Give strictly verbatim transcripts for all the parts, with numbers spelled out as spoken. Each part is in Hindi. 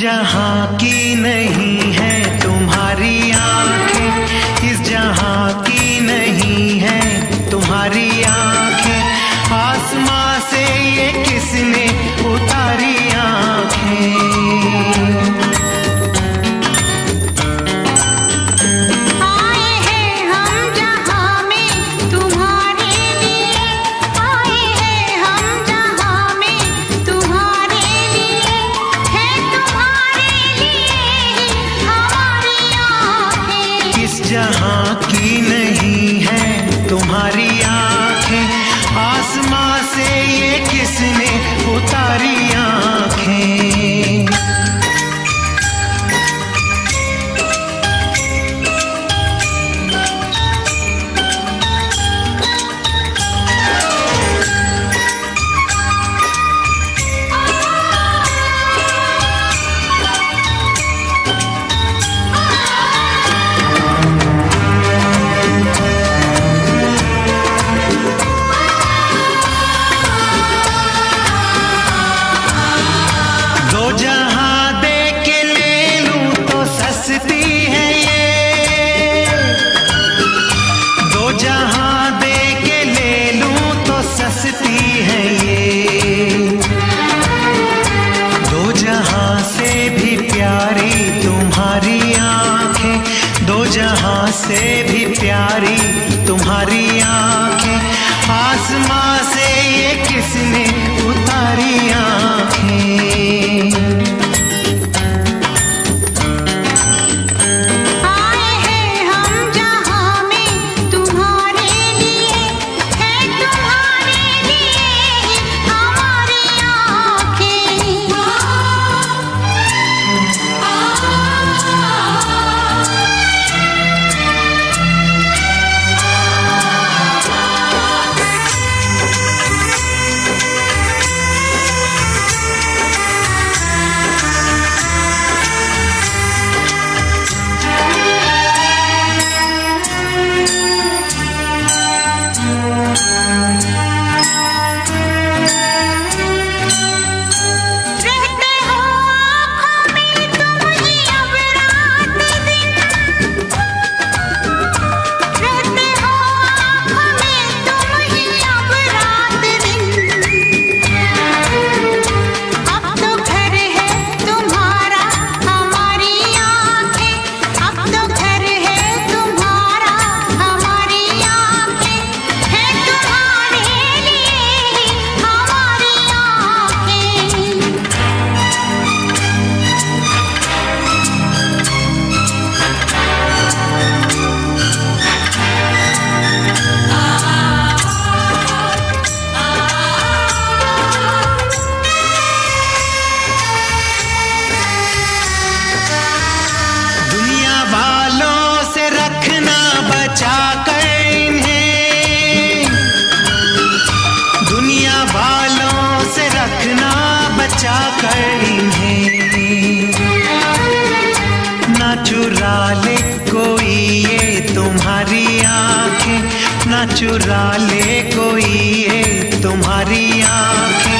इस जहां की नहीं है तुम्हारी आंखें, इस जहां की नहीं है तुम्हारी आंखें, आसमां से ये किसने उतारी आंखें। जहाँ की नहीं है तुम्हारी आंखें, आसमां से ये किसने उतारी आंखें। से भी प्यारी तुम्हारी आंखें, आसमां से ये किसने उतारी आंखें। चुरा ले कोई ये तुम्हारी आंखें, ना चुरा ले कोई ये तुम्हारी आंखें,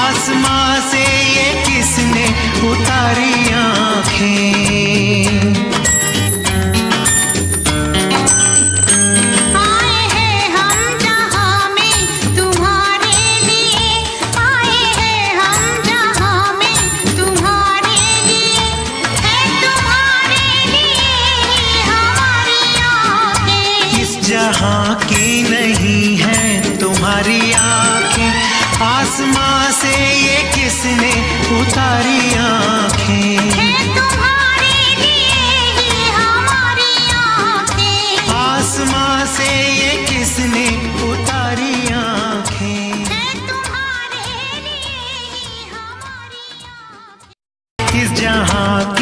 आसमां से ये किसने उतारी आंखें। जहाँ की नहीं है तुम्हारी आंखें, आसमां से ये किसने उतारी आंखें। तुम्हारे लिए हमारी आंखें, आसमां से ये किसने उतारी आंखें। तुम्हारे लिए हमारी आंखें, इस जहाँ